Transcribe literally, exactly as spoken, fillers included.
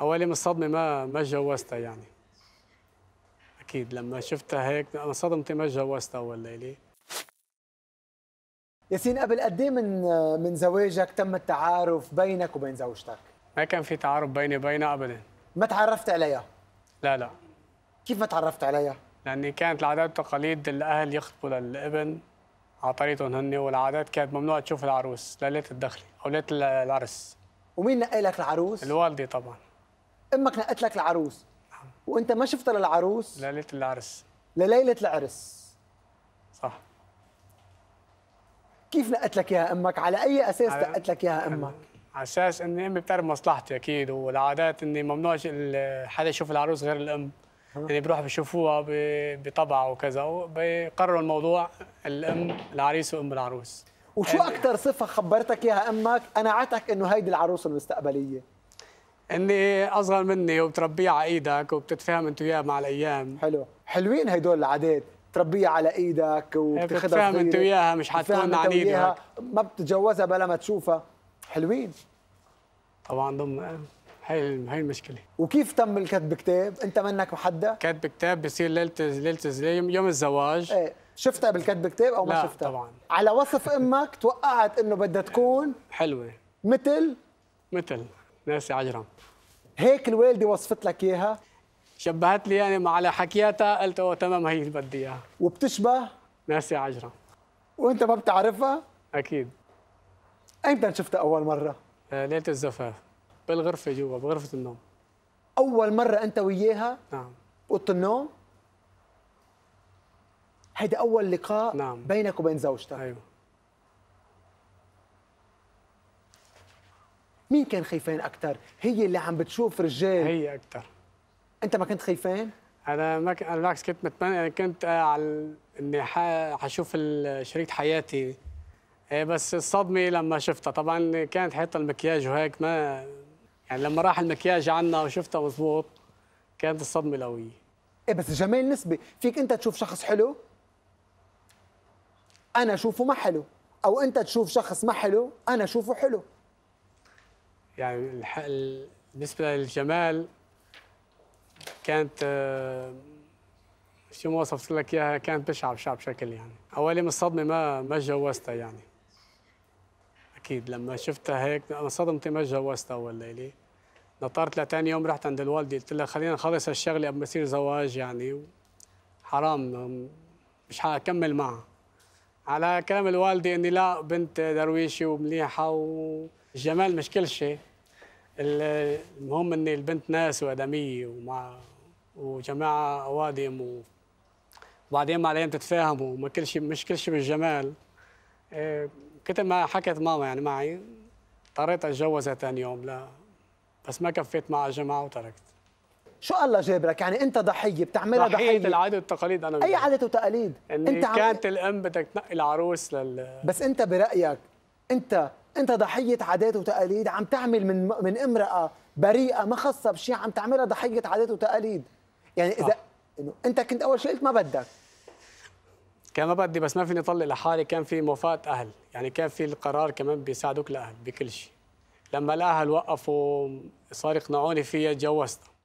عوالم الصدمه ما ما تجاوزتها يعني. اكيد لما شفتها هيك انصدمت ما تجاوزتها اول ليله. ياسين، قبل قد ايه من من زواجك تم التعارف بينك وبين زوجتك؟ ما كان في تعارف بيني وبينها ابدا. ما تعرفت عليها؟ لا لا. كيف ما تعرفت عليها؟ لأن كانت العادات والتقاليد الأهل يخطبوا للابن على طريقتهم هن، والعادات كانت ممنوع تشوف العروس لليلة الدخلة أو ليلة العرس. ومين نقي لك العروس؟ الوالدة طبعاً. أمك نقت لك العروس؟ نعم. وأنت ما شفتها للعروس؟ لليلة العرس. لليلة العرس. صح. كيف نقت لك إياها أمك؟ على أي أساس على... نقت لك إياها أمك؟ على أساس إني أمي بتعرف مصلحتي أكيد، والعادات إني ممنوع حدا يشوف العروس غير الأم. يعني بيروحوا بيشوفوها بطبعها وكذا وبيقرروا الموضوع الام العريس وام العروس. وشو اكثر صفه خبرتك اياها امك قنعتك انه هيدي العروس المستقبليه؟ اني اصغر مني وبتربيها على ايدك وبتتفاهم انت وياها مع الايام. حلو، حلوين هدول العادات، تربيها على ايدك وبتاخذها بتتفاهم انت وياها، مش حتكون عنيده، ما بتتجوزها بلا ما تشوفها. حلوين طبعا. ضمن هي هي المشكله. وكيف تم الكتب كتاب؟ انت منك محدد؟ كتب كتاب بصير ليله ليله يوم الزواج. ايه شفتها بالكتب كتاب او ما لا شفتها؟ لا طبعا. على وصف امك توقعت انه بدها تكون حلوه مثل مثل ناسي عجرم. هيك الوالده وصفت لك اياها؟ شبهت لي يعني، مع على حكياتها قلت اه تمام هي اللي بدي اياها. وبتشبه ناسي عجرم وانت ما بتعرفها؟ اكيد. ايمتى شفتها اول مره؟ ليله الزفاف بالغرفة جوا بغرفة النوم. أول مرة أنت وياها؟ نعم. أوضة النوم؟ هيدا أول لقاء؟ نعم. بينك وبين زوجتك؟ أيوه. مين كان خايفين أكثر؟ هي اللي عم بتشوف رجال؟ هي أكثر. أنت ما كنت خايفين؟ أنا ما ك... أنا بالعكس كنت متمنى، أنا كنت على إني ح... حشوف شريك حياتي، بس الصدمة لما شفتها، طبعاً كانت حاطة المكياج وهيك ما يعني لما راح المكياج عنا وشفتها مضبوط كانت الصدمه القويه. ايه بس الجمال نسبي، فيك انت تشوف شخص حلو انا اشوفه ما حلو، او انت تشوف شخص ما حلو انا اشوفه حلو. يعني الح... ال... بالنسبه للجمال كانت آه... شو ما وصفت لك اياها، كانت بشعه بشعه بشكل يعني، اوالم الصدمه ما ما تجاوزتها يعني. أكيد لما شفتها هيك انصدمت ما تجاوزتها أول ليلة. نطرت لتاني يوم رحت عند الوالدة قلت لها خلينا نخلص هالشغلة قبل ما يصير زواج يعني، حرام مش حأكمل معها. على كلام الوالدة إني لا بنت درويشة ومليحة والجمال مش كل شيء، المهم إني البنت ناس وأدمية ومع وجماعة أوادم، وبعدين مع الأيام تتفاهموا وما كل شيء مش كل شيء بالجمال. إيه كنت ما حكت ماما يعني معي، اضطريت اتجوزها ثاني يوم، لا بس ما كفيت مع الجماعه وتركت. شو الله جابرك يعني، انت ضحيه بتعملها ضحيه ضحيه العاده والتقاليد. انا اي عاده وتقاليد انت كانت عم... الام بدك تنقي العروس لل بس انت برايك انت انت ضحيه عادات وتقاليد، عم تعمل من من امراه بريئه ما خاصه بشيء عم تعملها ضحيه عادات وتقاليد يعني. اذا انه انت كنت اول شيء قلت ما بدك، كان ما بدي بس ما فيني اطلق لحالي، كان في موافقه اهل يعني، كان في القرار كمان بيساعدوك الاهل بكل شيء. لما الاهل وقفوا صار يقنعوني فيها تجوزتها.